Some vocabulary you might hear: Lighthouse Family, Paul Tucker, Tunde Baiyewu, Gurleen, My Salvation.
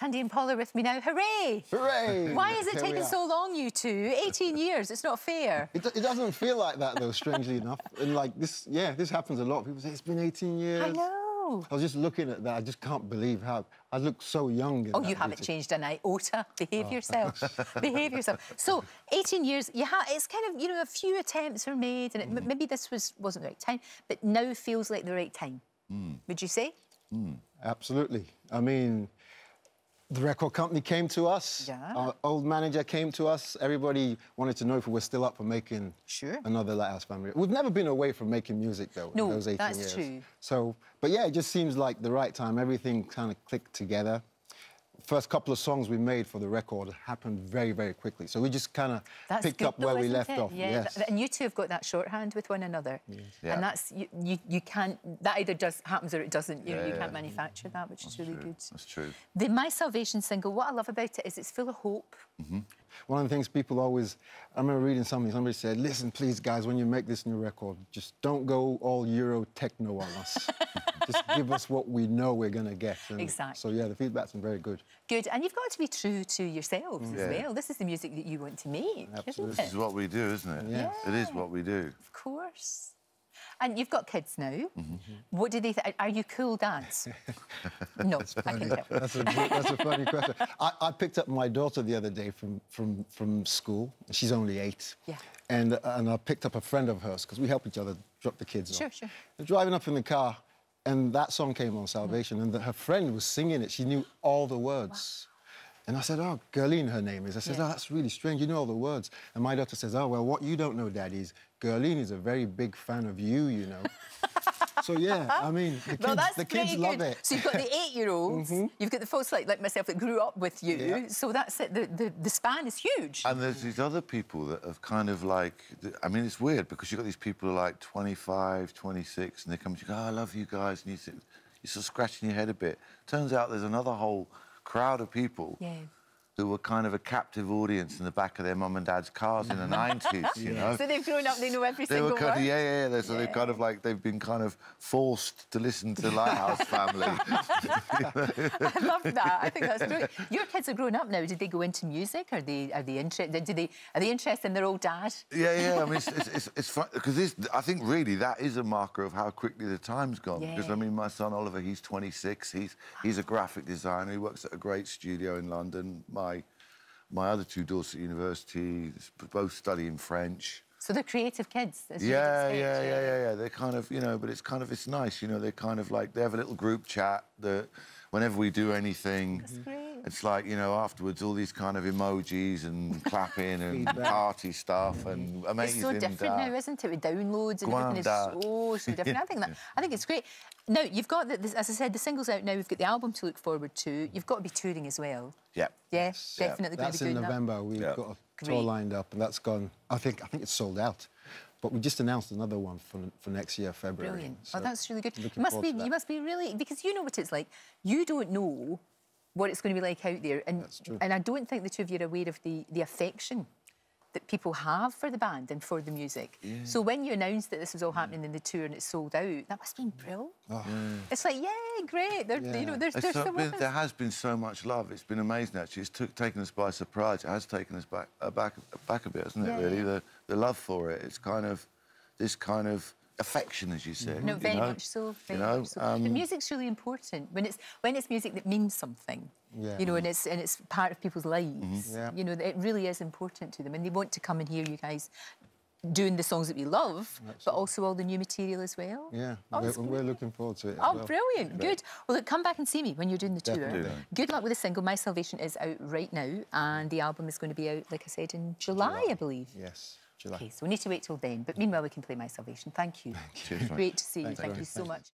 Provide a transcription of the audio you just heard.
Tunde and Paul are with me now. Hooray! Hooray! Why is it taking so long, you two? 18 years, it's not fair. It doesn't feel like that, though, strangely enough. And, like, this happens a lot. People say, it's been 18 years. I know. I was just looking at that. I just can't believe how... I look so young. In you haven't changed an iota. Behave yourself. Behave yourself. So, 18 years, it's kind of, you know, a few attempts were made, and maybe this wasn't the right time, but now feels like the right time. Mm. Would you say? Mm. Absolutely. I mean... The record company came to us, our old manager came to us. Everybody wanted to know if we were still up for making another Lighthouse Family. We've never been away from making music, though, in those 18 years. True. So, but yeah, it just seems like the right time. Everything kind of clicked together. First couple of songs we made for the record happened very, very quickly. So we just kind of picked up where we left off. Yeah. Yes. And you two have got that shorthand with one another. Yes. Yeah. And that's, you can't, that either just happens or it doesn't. You can't manufacture that, which is really good. That's true. The My Salvation single, what I love about it is it's full of hope. Mm-hmm. One of the things people always... I remember reading something, somebody said, listen, please, guys, when you make this new record, just don't go all Euro techno on us. Just give us what we know we're going to get. And exactly. So, yeah, the feedback's been very good. Good. And you've got to be true to yourselves as well. This is the music that you want to make, isn't it? This is what we do, isn't it? Yeah. It is what we do. Of course. And you've got kids now. Mm-hmm. What do they think? Are you cool dads? No, I can tell. That's a funny question. I picked up my daughter the other day from school. She's only 8. Yeah. And I picked up a friend of hers, because we help each other drop the kids off. Sure. They're driving up in the car, and that song came on, Salvation, and her friend was singing it. She knew all the words. Wow. And I said, oh, Gurleen, her name is. I said, oh, that's really strange. You know all the words. And my daughter says, oh, well, what you don't know, Daddy, is Gurleen is a very big fan of you, you know. So, yeah, I mean, the kids love it. So you've got the 8-year-olds, you've got the folks like myself that grew up with you. Yeah. So that's it. The span is huge. And there's these other people that have kind of like... I mean, it's weird, because you've got these people who are like 25, 26, and they come to you, oh, I love you guys, and you're sort of scratching your head a bit. Turns out there's another whole... crowd of people who were kind of a captive audience in the back of their mum and dad's cars in the 90s, you know? So they've grown up, they know every single word? So they've kind of like, they've been kind of forced to listen to Lighthouse Family. I love that, I think that's brilliant. Your kids are grown up now, did they go into music? Are they interested in their old dad? Yeah, I mean, it's fun, because I think really that is a marker of how quickly the time's gone. Yeah. Because I mean, my son Oliver, he's 26, he's a graphic designer, he works at a great studio in London. My other two daughters at university, both studying French. So they're creative kids. Yeah. They're kind of, you know, but it's kind of, it's nice, you know, they're kind of like, they have a little group chat that whenever we do anything, it's like, you know, afterwards, all these kind of emojis and clapping and party stuff and amazing. It's so different now, isn't it? With downloads and everything is so different. I think it's great. Now, you've got, as I said, the single's out now. We've got the album to look forward to. You've got to be touring as well. Yeah. Yes, definitely going to be doing that. That's in November. We've got a tour lined up, and that's gone... I think it's sold out. But we just announced another one for next year, February. Brilliant. So that's really good. You must be really... Because you know what it's like. You don't know what it's going to be like out there. And, that's true. And I don't think the two of you are aware of the affection that people have for the band and for the music. Yeah. So when you announced that this was all happening in the tour and it's sold out, that must have been brilliant. Oh. Yeah. It's like, yeah, great. You know, there has been so much love. It's been amazing, actually. It's taken us by surprise. It has taken us back a bit, hasn't it, really? The love for it. It's kind of this kind of affection, as you said. No, very much so. The music's really important. When it's music that means something, you know, and it's part of people's lives, you know, it really is important to them. And they want to come and hear you guys doing the songs that we love, but also all the new material as well. Yeah, we're looking forward to it. Oh, brilliant, good. Well, look, come back and see me when you're doing the tour. Good luck with the single. My Salvation is out right now, and the album is going to be out, like I said, in July, I believe. Yes. OK, so we need to wait till then. But meanwhile, we can play My Salvation. Thank you. Great to see you. Thank you so much.